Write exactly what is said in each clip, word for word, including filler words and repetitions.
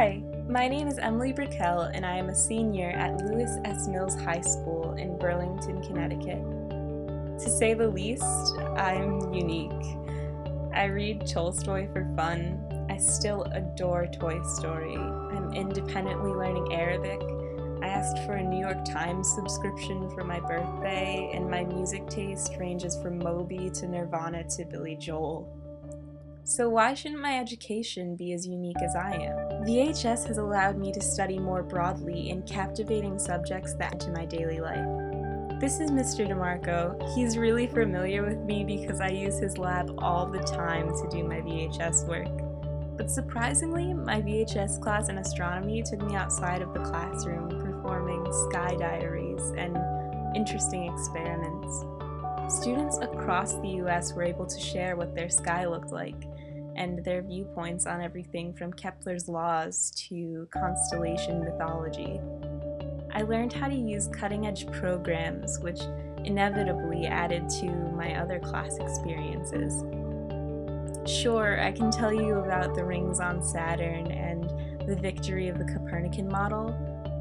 Hi, my name is Emily Brickell and I am a senior at Lewis S. Mills High School in Burlington, Connecticut. To say the least, I'm unique. I read Tolstoy for fun. I still adore Toy Story. I'm independently learning Arabic. I asked for a New York Times subscription for my birthday, and my music taste ranges from Moby to Nirvana to Billy Joel. So why shouldn't my education be as unique as I am? V H S has allowed me to study more broadly in captivating subjects that enter my daily life. This is Mister DeMarco. He's really familiar with me because I use his lab all the time to do my V H S work. But surprisingly, my V H S class in astronomy took me outside of the classroom, performing sky diaries and interesting experiments. Students across the U S were able to share what their sky looked like and their viewpoints on everything from Kepler's laws to constellation mythology. I learned how to use cutting-edge programs, which inevitably added to my other class experiences. Sure, I can tell you about the rings on Saturn and the victory of the Copernican model,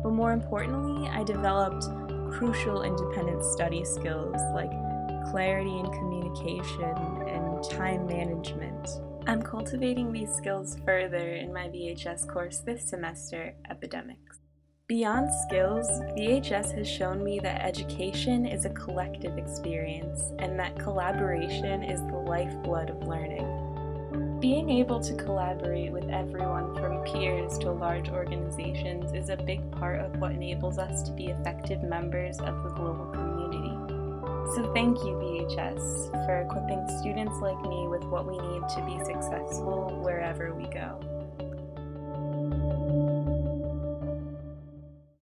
but more importantly, I developed crucial independent study skills like clarity in communication and time management. I'm cultivating these skills further in my V H S course this semester, Epidemics. Beyond skills, V H S has shown me that education is a collective experience and that collaboration is the lifeblood of learning. Being able to collaborate with everyone from peers to large organizations is a big part of what enables us to be effective members of the global community. So thank you, V H S, for equipping students like me with what we need to be successful wherever we go.